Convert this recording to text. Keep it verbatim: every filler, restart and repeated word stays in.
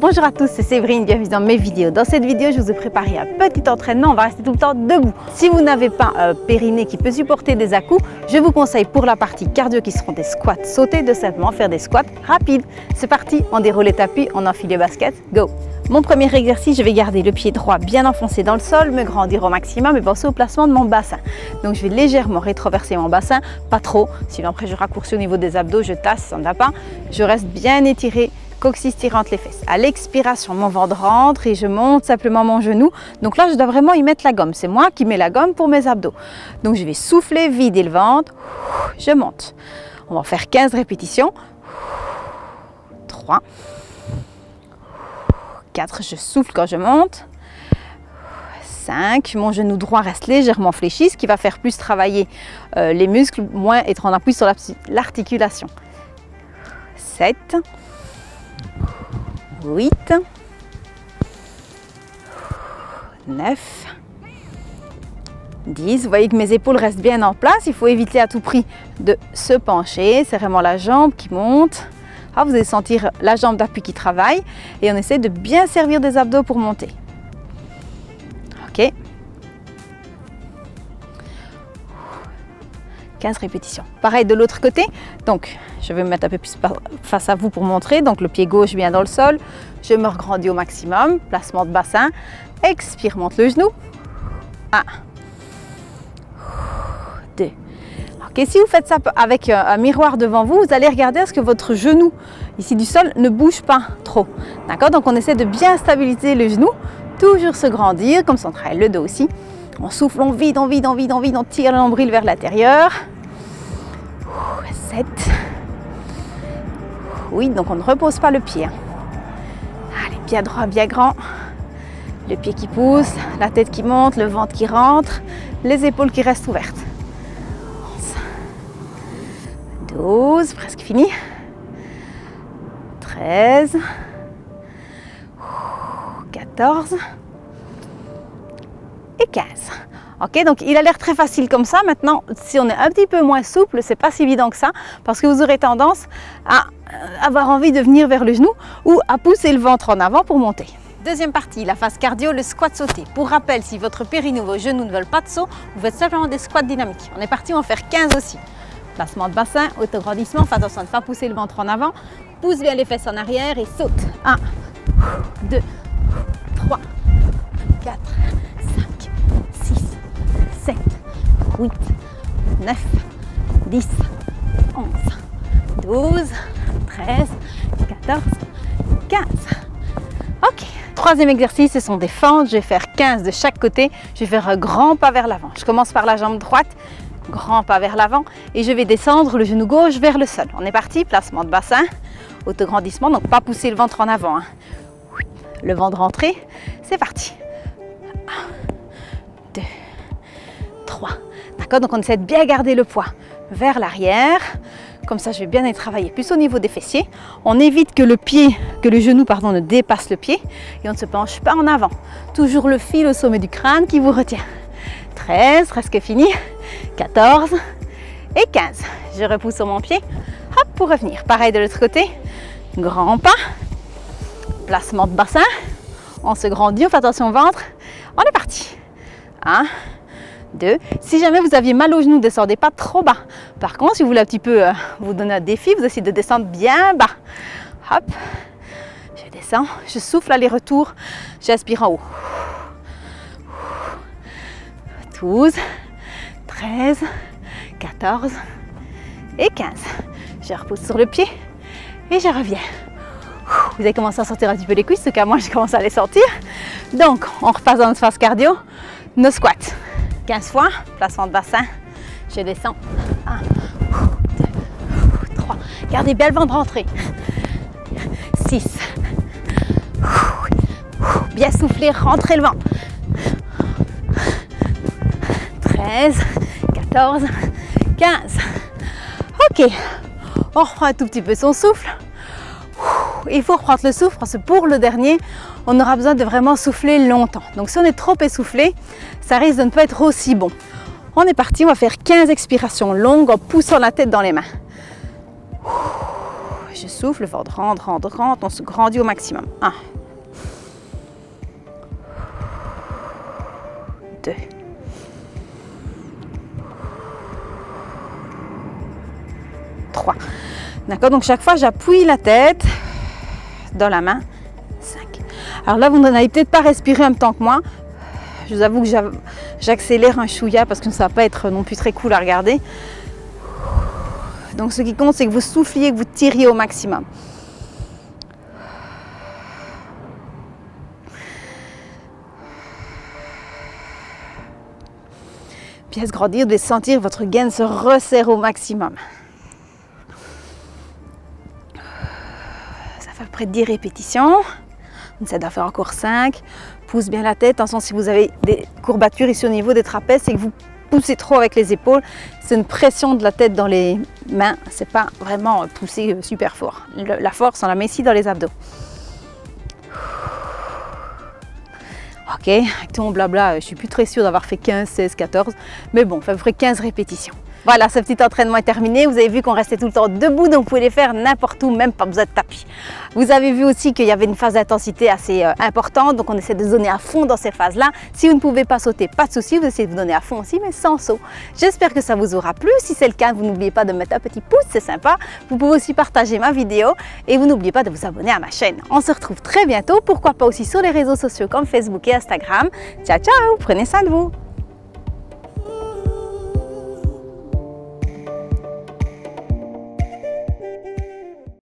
Bonjour à tous, c'est Séverine, bienvenue dans mes vidéos. Dans cette vidéo, je vous ai préparé un petit entraînement, on va rester tout le temps debout. Si vous n'avez pas un périnée qui peut supporter des à-coups, je vous conseille pour la partie cardio qui seront des squats sautés, de simplement faire des squats rapides. C'est parti, on déroule les tapis, on enfile les baskets, go! Mon premier exercice, je vais garder le pied droit bien enfoncé dans le sol, me grandir au maximum et penser au placement de mon bassin. Donc je vais légèrement rétroverser mon bassin, pas trop, sinon après je raccourcis au niveau des abdos, je tasse, ça ne va pas. Je reste bien étiré. Coccyx tirant les fesses. À l'expiration, mon ventre rentre et je monte simplement mon genou. Donc là, je dois vraiment y mettre la gomme. C'est moi qui mets la gomme pour mes abdos. Donc je vais souffler, vider le ventre. Je monte. On va faire quinze répétitions. trois. quatre. Je souffle quand je monte. cinq. Mon genou droit reste légèrement fléchi, ce qui va faire plus travailler euh, les muscles, moins être en appui sur l'articulation. sept. huit, neuf, dix. Vous voyez que mes épaules restent bien en place. Il faut éviter à tout prix de se pencher. C'est vraiment la jambe qui monte. Ah, vous allez sentir la jambe d'appui qui travaille. Et on essaie de bien servir des abdos pour monter. Ok. quinze répétitions. Pareil de l'autre côté, donc je vais me mettre un peu plus face à vous pour montrer, donc le pied gauche bien dans le sol, je me regrandis au maximum, placement de bassin, expire, monte le genou, un, deux, ok, si vous faites ça avec un miroir devant vous, vous allez regarder à ce que votre genou, ici du sol, ne bouge pas trop, d'accord, donc on essaie de bien stabiliser le genou, toujours se grandir, comme ça on travaille le dos aussi. On souffle, on vide, on vide, on vide, on vide, on tire le nombril vers l'intérieur. sept. Oui, donc on ne repose pas le pied. Allez, bien droit, bien grand. Le pied qui pousse, la tête qui monte, le ventre qui rentre, les épaules qui restent ouvertes. onze. douze, presque fini. treize. quatorze. Et quinze. Ok, donc il a l'air très facile comme ça. Maintenant, si on est un petit peu moins souple, c'est pas si évident que ça, parce que vous aurez tendance à avoir envie de venir vers le genou ou à pousser le ventre en avant pour monter. Deuxième partie, la phase cardio, le squat sauté. Pour rappel, si votre périnée ou vos genoux ne veulent pas de saut, vous faites simplement des squats dynamiques. On est parti, on va faire quinze aussi. Placement de bassin, autograndissement, fais attention de ne pas pousser le ventre en avant. Pousse bien les fesses en arrière et saute. un, deux, trois, quatre. sept, huit, neuf, dix, onze, douze, treize, quatorze, quinze. Ok. Troisième exercice, ce sont des fentes. Je vais faire quinze de chaque côté. Je vais faire un grand pas vers l'avant. Je commence par la jambe droite, grand pas vers l'avant et je vais descendre le genou gauche vers le sol. On est parti, placement de bassin, autograndissement, donc pas pousser le ventre en avant. Hein. Le ventre rentré, c'est parti. un, deux, trois. D'accord, donc on essaie de bien garder le poids vers l'arrière. Comme ça, je vais bien aller travailler plus au niveau des fessiers. On évite que le pied, que le genou pardon, ne dépasse le pied et on ne se penche pas en avant. Toujours le fil au sommet du crâne qui vous retient. treize, presque fini. quatorze et quinze. Je repousse sur mon pied. Hop, pour revenir. Pareil de l'autre côté. Grand pas. Placement de bassin. On se grandit, on fait attention au ventre. On est parti. un, deux. Si jamais vous aviez mal aux genoux, ne descendez pas trop bas. Par contre, si vous voulez un petit peu euh, vous donner un défi, vous essayez de descendre bien bas. Hop, je descends, je souffle aller-retour, j'aspire en haut. douze, treize, quatorze et quinze. Je repousse sur le pied et je reviens. Vous avez commencé à sentir un petit peu les cuisses, en tout cas moi je commence à les sentir. Donc, on repasse dans notre phase cardio, nos squats. quinze fois, placement de bassin, je descends, un, deux, trois, gardez bien le ventre rentré, six, bien souffler, rentrez le ventre, treize, quatorze, quinze, ok, on reprend un tout petit peu son souffle. Il faut reprendre le souffle parce que pour le dernier, on aura besoin de vraiment souffler longtemps. Donc si on est trop essoufflé, ça risque de ne pas être aussi bon. On est parti, on va faire quinze expirations longues en poussant la tête dans les mains. je souffle fort, rentre, rentre, rentre, on se grandit au maximum. un. deux. trois. D'accord, donc chaque fois j'appuie la tête dans la main. cinq. Alors là, vous n'allez peut-être pas respirer en même temps que moi. Je vous avoue que j'accélère un chouïa parce que ça ne va pas être non plus très cool à regarder. Donc ce qui compte, c'est que vous souffliez, que vous tiriez au maximum. Puis à se grandir, vous devez sentir votre gaine se resserre au maximum. Ça fait à peu près dix répétitions. Ça doit faire encore cinq. Pousse bien la tête. Attention, si vous avez des courbatures ici au niveau des trapèzes, c'est que vous poussez trop avec les épaules. C'est une pression de la tête dans les mains. C'est pas vraiment pousser super fort. Le, la force, on la met ici dans les abdos. Ok, avec tout mon blabla, je suis plus très sûre d'avoir fait quinze, seize, quatorze. Mais bon, ça ferait quinze répétitions. Voilà, ce petit entraînement est terminé. Vous avez vu qu'on restait tout le temps debout, donc vous pouvez les faire n'importe où, même pas besoin de tapis. Vous avez vu aussi qu'il y avait une phase d'intensité assez euh, importante, donc on essaie de se donner à fond dans ces phases-là. Si vous ne pouvez pas sauter, pas de souci, vous essayez de vous donner à fond aussi, mais sans saut. J'espère que ça vous aura plu. Si c'est le cas, vous n'oubliez pas de mettre un petit pouce, c'est sympa. Vous pouvez aussi partager ma vidéo et vous n'oubliez pas de vous abonner à ma chaîne. On se retrouve très bientôt, pourquoi pas aussi sur les réseaux sociaux comme Facebook et Instagram. Ciao, ciao, prenez soin de vous.